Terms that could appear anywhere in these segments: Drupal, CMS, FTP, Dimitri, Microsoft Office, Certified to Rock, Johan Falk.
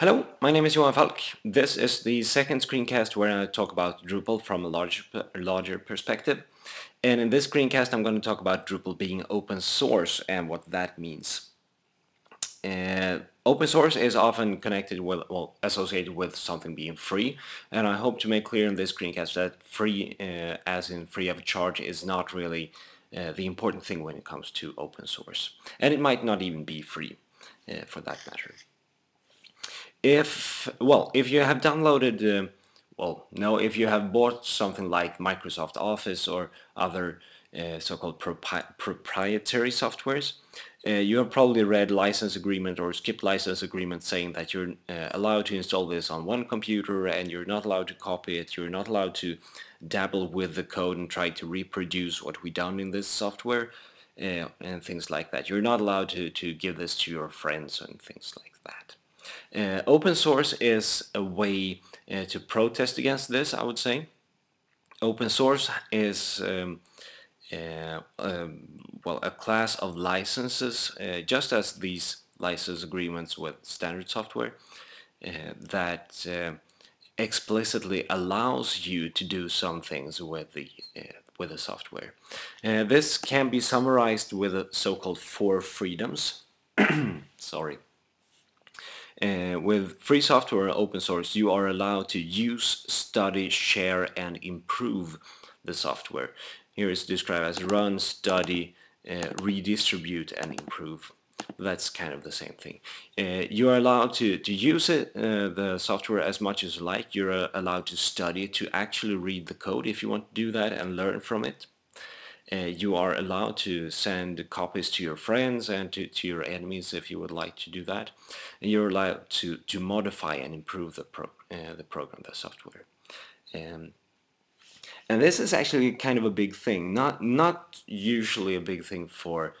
Hello, my name is Johan Falk. This is the second screencast where I talk about Drupal from a larger perspective. And in this screencast I'm going to talk about Drupal being open source and what that means. Open source is often connected with, well, associated with something being free. And I hope to make clear in this screencast that free, as in free of charge, is not really the important thing when it comes to open source. And it might not even be free for that matter. If you have downloaded, if you have bought something like Microsoft Office or other so-called proprietary softwares, you have probably read license agreement or skipped license agreement saying that you're allowed to install this on one computer and you're not allowed to copy it, you're not allowed to dabble with the code and try to reproduce what we've done in this software and things like that. You're not allowed to give this to your friends and things like that. Open source is a way to protest against this, I would say. Open source is a class of licenses, just as these license agreements with standard software, that explicitly allows you to do some things with the software. This can be summarized with the so-called four freedoms. Sorry. With free software and open source, you are allowed to use, study, share, and improve the software. Here it's described as run, study, redistribute, and improve. That's kind of the same thing. You are allowed to use it, the software, as much as you like. You're allowed to study it, to actually read the code if you want to do that and learn from it. You are allowed to send copies to your friends and to your enemies if you would like to do that. And you're allowed to modify and improve the software. And this is actually kind of a big thing. Not usually a big thing for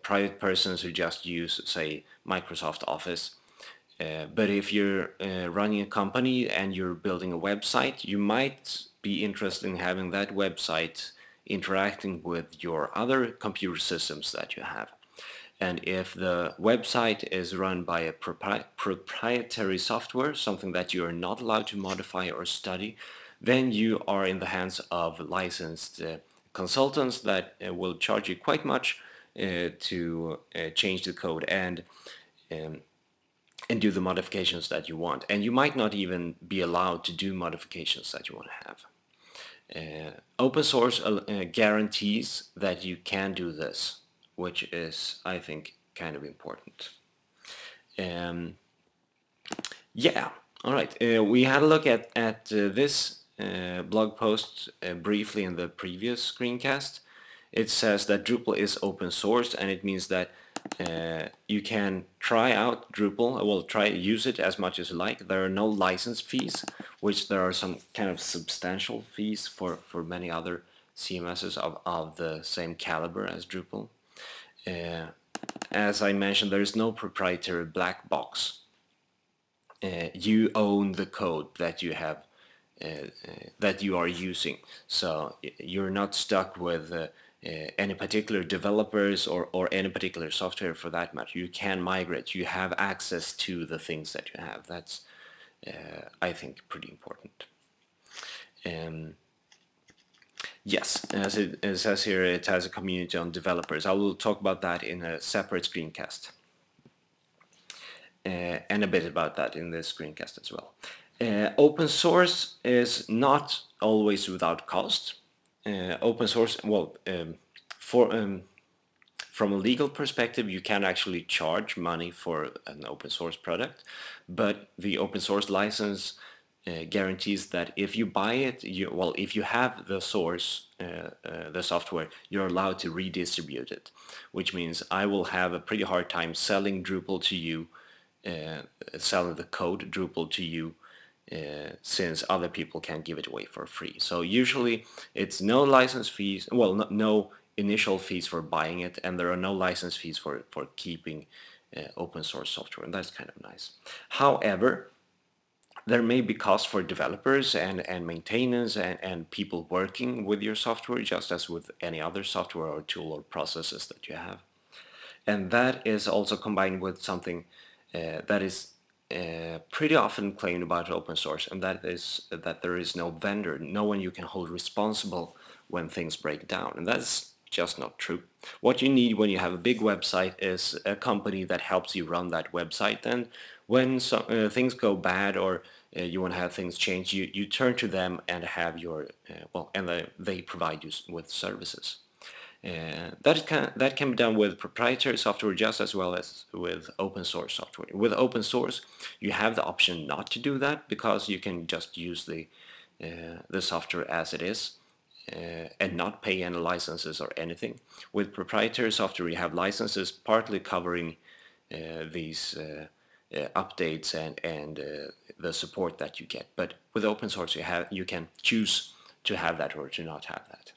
private persons who just use, say, Microsoft Office. But if you're running a company and you're building a website, you might be interested in having that website interacting with your other computer systems that you have. And if the website is run by a proprietary software, something that you are not allowed to modify or study, then you are in the hands of licensed consultants that will charge you quite much to change the code and do the modifications that you want. And you might not even be allowed to do modifications that you want to have. Open source guarantees that you can do this, which is, I think, kind of important. We had a look at this blog post briefly in the previous screencast. It says that Drupal is open source, and it means that you can try out Drupal, use it as much as you like. There are no license fees, which there are some kind of substantial fees for many other CMSs of the same caliber as Drupal. As I mentioned, there is no proprietary black box. You own the code that you have, that you are using, so you're not stuck with any particular developers or any particular software for that matter. You can migrate. You have access to the things that you have. That's, I think, pretty important. Yes, as it says here, it has a community on developers. I will talk about that in a separate screencast, and a bit about that in this screencast as well. Open source is not always without cost. Open source, from a legal perspective, you can actually charge money for an open source product, but the open source license guarantees that if you buy it, if you have the source, the software, you're allowed to redistribute it, which means I will have a pretty hard time selling Drupal to you, selling the code Drupal to you, since other people can give it away for free. So usually it's no license fees, no initial fees for buying it, and there are no license fees for keeping open source software, and that's kind of nice. However, there may be costs for developers and maintenance and people working with your software, just as with any other software or tool or processes that you have. And that is also combined with something that is pretty often claimed about open source, and that is that there is no vendor, no one you can hold responsible when things break down, and that's just not true. What you need when you have a big website is a company that helps you run that website, and when some, things go bad or you want to have things changed, you turn to them and have your they provide you with services. That can be done with proprietary software just as well as with open source software. With open source, you have the option not to do that because you can just use the software as it is and not pay any licenses or anything. With proprietary software, you have licenses partly covering these updates and the support that you get. But with open source, you can choose to have that or to not have that.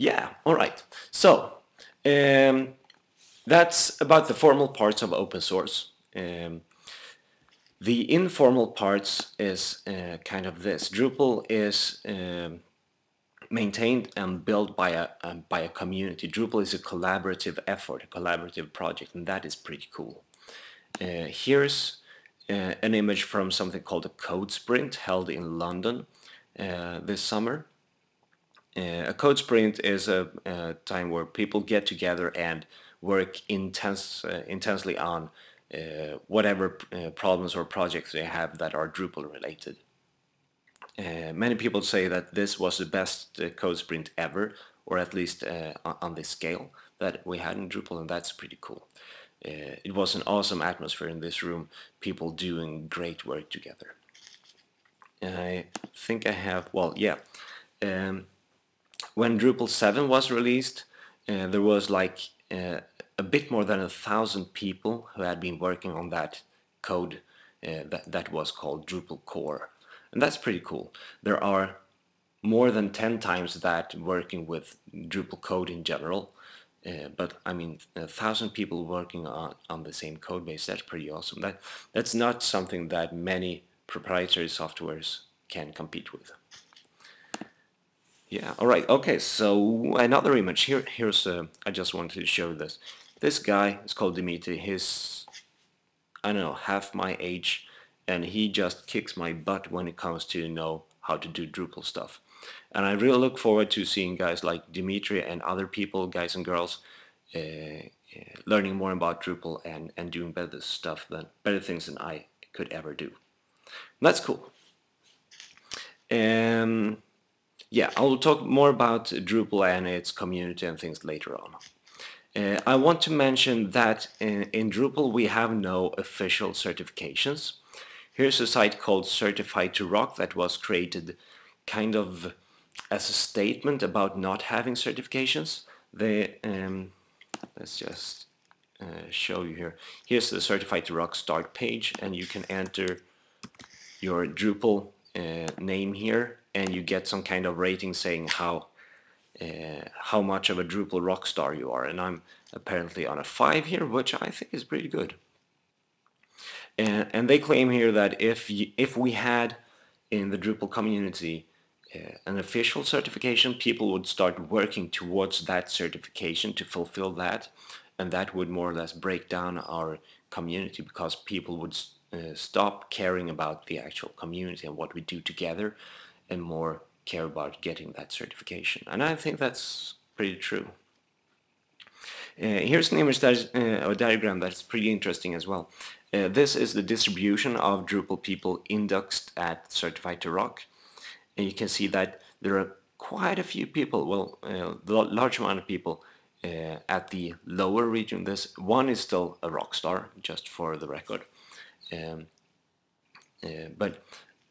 Yeah, all right. So that's about the formal parts of open source. The informal parts is kind of this. Drupal is maintained and built by a community. Drupal is a collaborative effort, a collaborative project, and that is pretty cool. Here's an image from something called a code sprint held in London this summer. A code sprint is a time where people get together and work intensely on whatever problems or projects they have that are Drupal related. Many people say that this was the best code sprint ever, or at least on this scale that we had in Drupal, and that's pretty cool. It was an awesome atmosphere in this room, people doing great work together. I think I have, well, yeah. When Drupal 7 was released, there was like a bit more than 1,000 people who had been working on that code that was called Drupal Core, and that's pretty cool. There are more than 10 times that working with Drupal code in general. But I mean, 1,000 people working on the same code base, that's pretty awesome. That's not something that many proprietary softwares can compete with. Yeah, all right, okay, so another image. Here's I just wanted to show this. This guy is called Dimitri. He's, I don't know, half my age, and he just kicks my butt when it comes to know how to do Drupal stuff. And I really look forward to seeing guys like Dimitri and other people, guys and girls, learning more about Drupal and doing better stuff, better things than I could ever do. And that's cool. Yeah, I will talk more about Drupal and its community and things later on. I want to mention that in Drupal we have no official certifications. Here's a site called Certified to Rock that was created kind of as a statement about not having certifications. They, let's just show you here. Here's the Certified to Rock start page, and you can enter your Drupal name here, and you get some kind of rating saying how much of a Drupal rock star you are. And I'm apparently on a 5 here, which I think is pretty good. And they claim here that if we had in the Drupal community an official certification, people would start working towards that certification to fulfill that, and that would more or less break down our community because people would stop caring about the actual community and what we do together and more care about getting that certification. And I think that's pretty true. Here's an image that's a diagram that's pretty interesting as well. This is the distribution of Drupal people indexed at Certified to Rock, and you can see that there are quite a few people, well, large amount of people at the lower region. This one is still a rock star, just for the record, but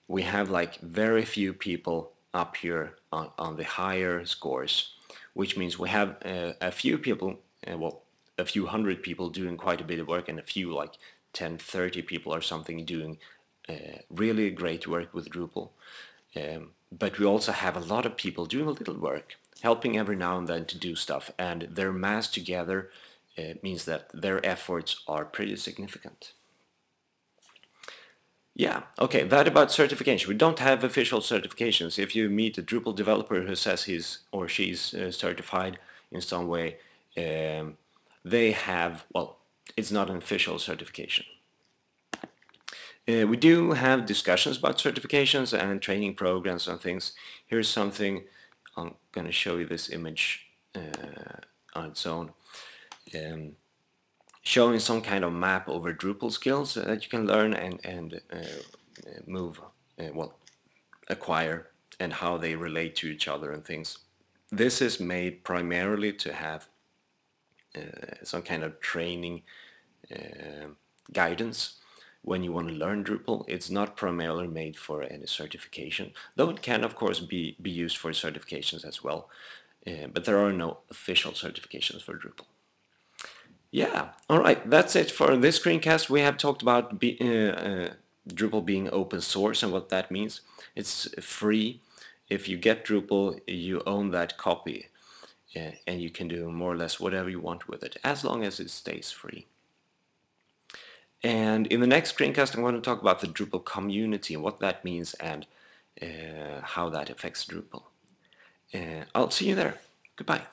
we have like very few people up here on the higher scores, which means we have a few people, well, a few hundred people doing quite a bit of work, and a few like 10, 30 people or something doing really great work with Drupal. But we also have a lot of people doing a little work, helping every now and then to do stuff, and their mass together means that their efforts are pretty significant. Yeah, okay, that about certification. We don't have official certifications. If you meet a Drupal developer who says he's or she's certified in some way, they have, well, it's not an official certification. We do have discussions about certifications and training programs and things. Here's something, I'm going to show you this image on its own, showing some kind of map over Drupal skills that you can learn and move, well, acquire, and how they relate to each other and things. This is made primarily to have some kind of training guidance when you want to learn Drupal. It's not primarily made for any certification, though it can of course be used for certifications as well, but there are no official certifications for Drupal. Yeah, alright, that's it for this screencast. We have talked about Drupal being open source and what that means. It's free. If you get Drupal, you own that copy, and you can do more or less whatever you want with it, as long as it stays free. And in the next screencast, I'm going to talk about the Drupal community and what that means, and how that affects Drupal. I'll see you there. Goodbye.